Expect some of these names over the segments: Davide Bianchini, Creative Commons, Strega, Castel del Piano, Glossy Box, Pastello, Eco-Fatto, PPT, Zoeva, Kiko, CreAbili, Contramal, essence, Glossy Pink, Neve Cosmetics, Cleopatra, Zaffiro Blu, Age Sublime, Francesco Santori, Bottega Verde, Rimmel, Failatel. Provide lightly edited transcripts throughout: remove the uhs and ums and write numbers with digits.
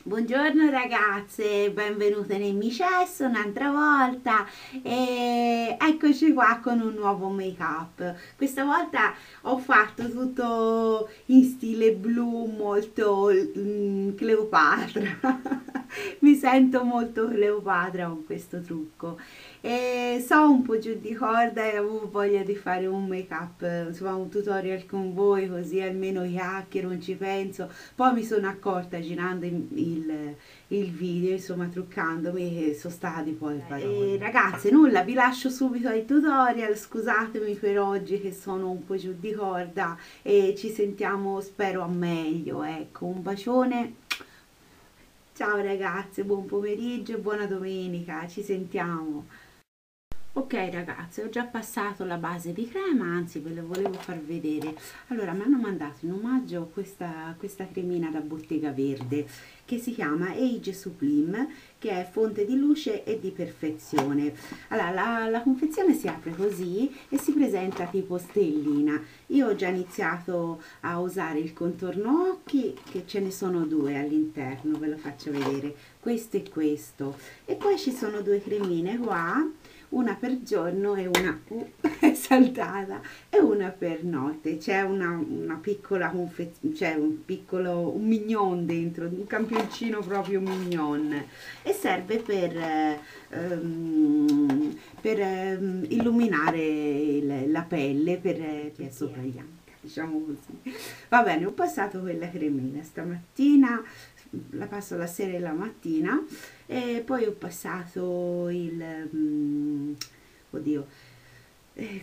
Buongiorno ragazze, benvenute nel mio cesso un'altra volta e eccoci qua con un nuovo make up. Questa volta ho fatto tutto in stile blu, molto Cleopatra. Mi sento molto Cleopatra con questo trucco e so un po' giù di corda e avevo voglia di fare un make up, insomma un tutorial con voi, così almeno chiacchiero, non ci penso. Poi mi sono accorta girando il video, insomma truccandomi, sono stata di poi parole. Ragazze, nulla, vi lascio subito ai tutorial, scusatemi per oggi che sono un po' giù di corda e ci sentiamo, spero, a meglio, ecco, un bacione. Ciao ragazze, buon pomeriggio e buona domenica, ci sentiamo. Ok ragazze, ho già passato la base di crema, anzi ve la volevo far vedere. Allora, mi hanno mandato in omaggio questa cremina da Bottega Verde che si chiama Age Sublime, che è fonte di luce e di perfezione. Allora, la confezione si apre così e si presenta tipo stellina. Io ho già iniziato a usare il contorno occhi, che ce ne sono due all'interno, ve lo faccio vedere, questo e questo. E poi ci sono due cremine qua, una per giorno e una è saltata e una per notte. C'è una piccola confezione, c'è un mignon dentro, un campioncino proprio mignon, e serve per illuminare la pelle, per sopra gli anni, diciamo così. Va bene, ho passato quella cremina stamattina, la passo la sera e la mattina, e poi ho passato il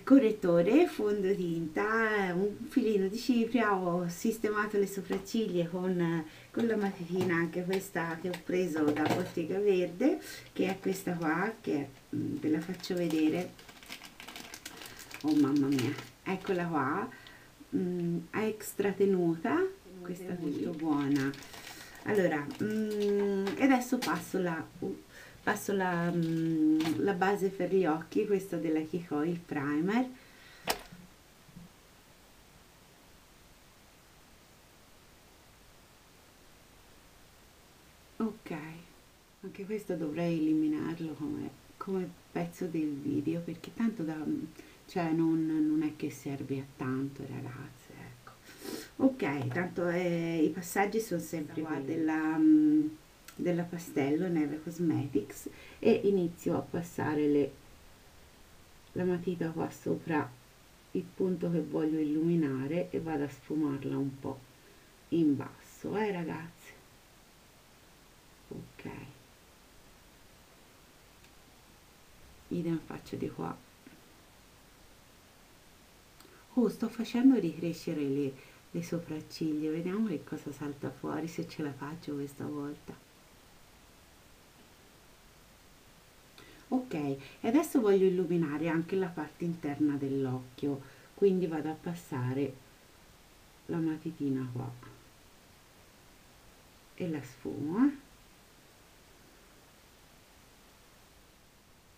correttore, fondotinta, un filino di cipria, ho sistemato le sopracciglia con la matita, anche questa che ho preso da Bottega Verde, che è questa qua, che ve la faccio vedere. Oh mamma mia, eccola qua, è extra tenuta, questa è molto buona. Allora, e adesso passo la base per gli occhi, questa della Kiko, il primer. Ok, anche questo dovrei eliminarlo come pezzo del video, perché tanto cioè non è che serve a tanto, ragazzi. Ok, tanto i passaggi sono sempre qua della Pastello, Neve Cosmetics, e inizio a passare la matita qua sopra il punto che voglio illuminare e vado a sfumarla un po' in basso, ragazzi. Ok, idem faccio di qua. Oh, sto facendo ricrescere le sopracciglia, vediamo che cosa salta fuori, se ce la faccio questa volta. Ok, e adesso voglio illuminare anche la parte interna dell'occhio, quindi vado a passare la matitina qua e la sfumo.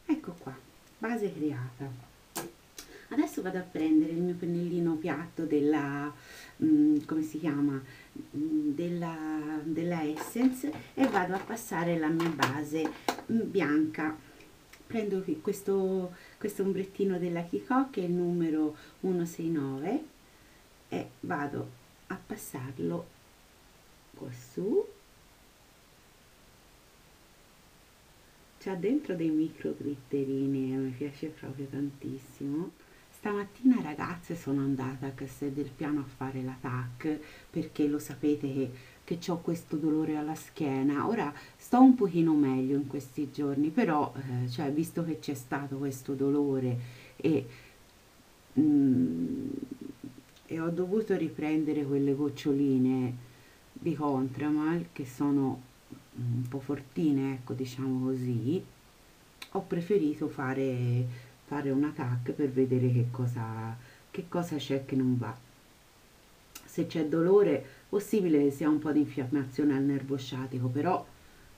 Ecco qua, base creata. Adesso vado a prendere il mio pennellino piatto come si chiama, della Essence, e vado a passare la mia base bianca. Prendo questo ombrettino della Kiko, che è il numero 169, e vado a passarlo qua su. C'ha dentro dei micro glitterini e mi piace proprio tantissimo. Stamattina ragazze sono andata a Castel del Piano a fare la TAC, perché lo sapete che ho questo dolore alla schiena. Ora sto un pochino meglio in questi giorni, però cioè, visto che c'è stato questo dolore e ho dovuto riprendere quelle goccioline di Contramal, che sono un po' fortine, ecco, diciamo così, ho preferito fare una TAC per vedere che cosa c'è che non va, se c'è dolore. Possibile che sia un po' di infiammazione al nervo sciatico, però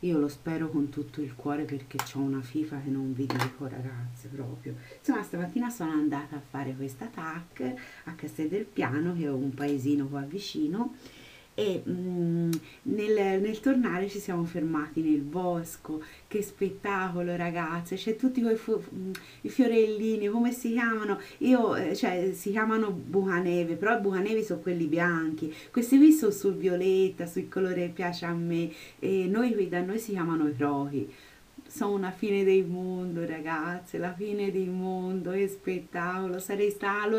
io lo spero con tutto il cuore, perché c'ho una fifa che non vi dico, ragazze, proprio. Insomma, stamattina sono andata a fare questa TAC a Castel del Piano, che è un paesino qua vicino, e nel tornare ci siamo fermati nel bosco. Che spettacolo, ragazze, c'è tutti quei fiorellini, come si chiamano? Cioè si chiamano bucaneve, però i bucaneve sono quelli bianchi, questi qui sono sul violetta, sul colore che piace a me, e noi qui da noi si chiamano crochi. Sono una fine del mondo, ragazze, la fine del mondo, che spettacolo, sarei stata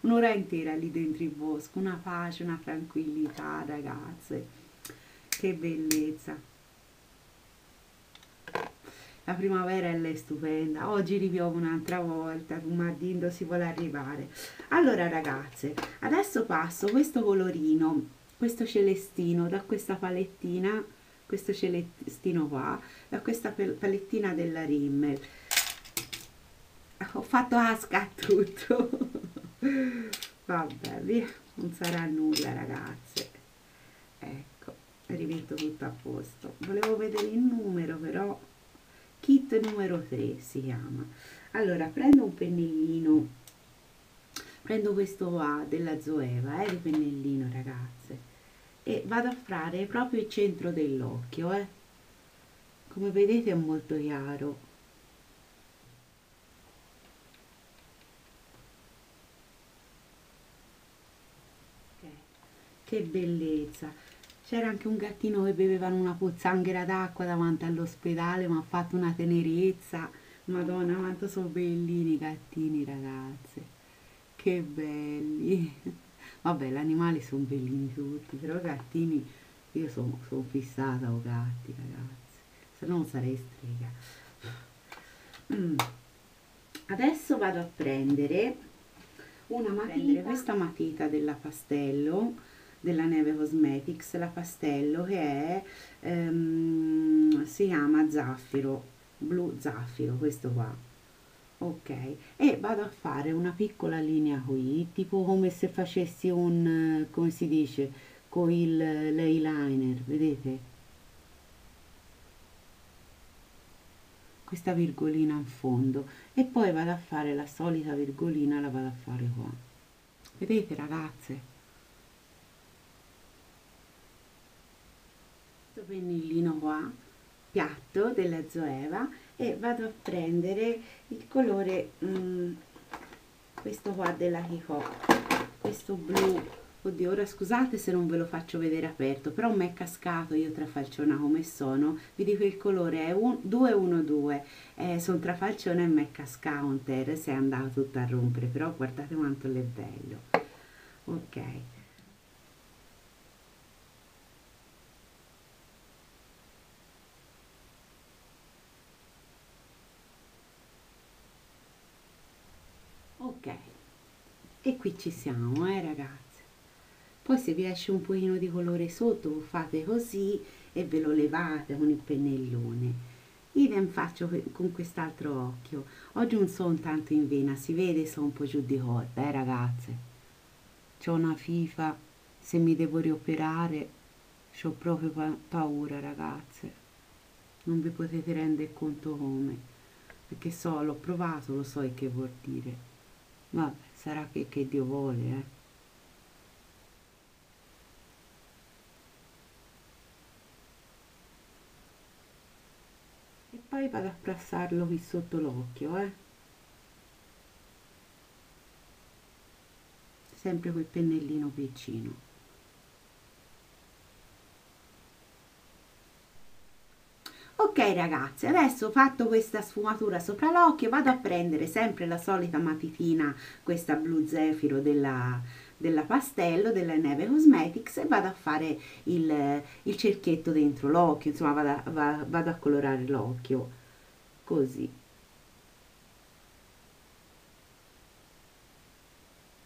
un'ora intera lì dentro il bosco, una pace, una tranquillità, ragazze, che bellezza. La primavera è stupenda, oggi ripiove un'altra volta, martedì si vuole arrivare. Allora ragazze, adesso passo questo colorino, questo celestino, da questa palettina, questo celestino qua, da questa palettina della Rimmel. Ho fatto asca a tutto. Vabbè, via, non sarà nulla, ragazze. Ecco, rimetto tutto a posto. Volevo vedere il numero, però. Kit numero 3 si chiama. Allora, prendo un pennellino, prendo questo qua della Zoeva, il pennellino, ragazze, e vado a fare proprio il centro dell'occhio, come vedete è molto chiaro. Okay. Che bellezza. C'era anche un gattino che beveva una pozzanghera d'acqua davanti all'ospedale, ma ha fatto una tenerezza, madonna quanto sono bellini i gattini, ragazze, che belli. Vabbè, gli animali sono bellini tutti, però i gattini, io sono fissata con gatti, ragazzi, se no non sarei strega. Adesso vado a prendere una matita, questa matita della Pastello, della Neve Cosmetics, la Pastello, che è, si chiama Zaffiro Blu, Zaffiro, questo qua. Ok, e vado a fare una piccola linea qui, tipo come se facessi un, come si dice, con l'eyeliner, vedete? Questa virgolina in fondo, e poi vado a fare la solita virgolina, la vado a fare qua. Vedete, ragazze? Questo pennellino qua, piatto, della Zoeva, e vado a prendere il colore, questo qua della Kiko, questo blu. Oddio, ora scusate se non ve lo faccio vedere aperto, però mi è cascato, io trafalciona come sono, vi dico il colore, è 212, sono trafalciona e mi è cascato un terra, si è andato tutto a rompere, però guardate quanto è bello. Ok, e qui ci siamo, ragazzi. Poi se vi esce un pochino di colore sotto fate così e ve lo levate con il pennellone. Idem faccio con quest'altro occhio. Oggi non sono tanto in vena, si vede, sono un po' giù di corda, ragazze. C'ho una fifa, se mi devo rioperare c'ho proprio paura, ragazze, non vi potete rendere conto come, perché so, l'ho provato, lo so che vuol dire. Vabbè, sarà che Dio vuole, E poi vado a passarlo qui sotto l'occhio, Sempre col pennellino piccino. Ok ragazzi, adesso ho fatto questa sfumatura sopra l'occhio, vado a prendere sempre la solita matitina, questa blu zefiro della Pastello, della Neve Cosmetics, e vado a fare il cerchietto dentro l'occhio, insomma vado a colorare l'occhio, così.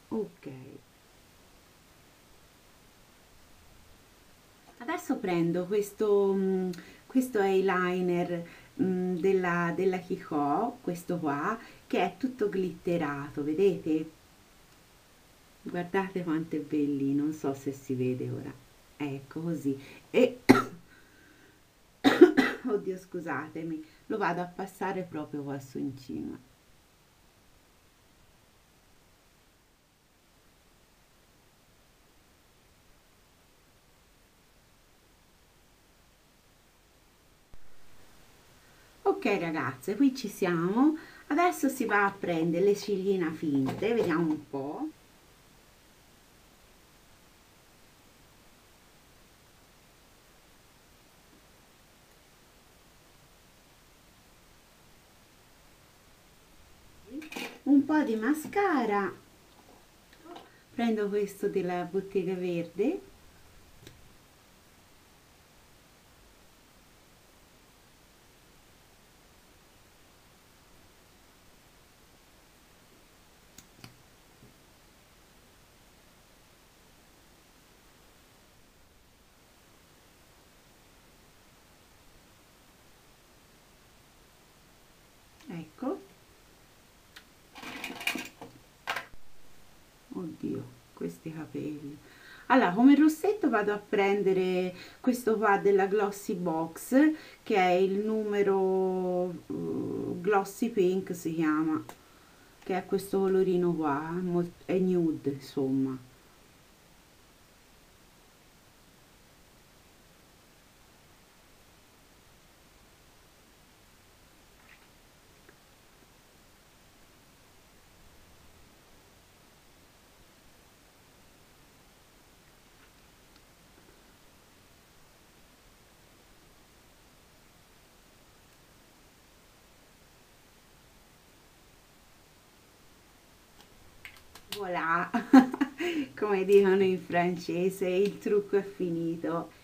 Ok. Adesso prendo questo eyeliner della Kiko, questo qua, che è tutto glitterato, vedete? Guardate quanto è bellino, non so se si vede ora, ecco così, e oddio scusatemi, lo vado a passare proprio qua su in cima. Ok ragazze, qui ci siamo. Adesso si va a prendere le ciglia finte, vediamo un po'. Un po' di mascara, prendo questo della Bottega Verde. Oddio, questi capelli. Allora, come rossetto vado a prendere questo qua della Glossy Box, che è il numero Glossy Pink si chiama, che è questo colorino qua, è nude insomma. Voilà, come dicono in francese, il trucco è finito.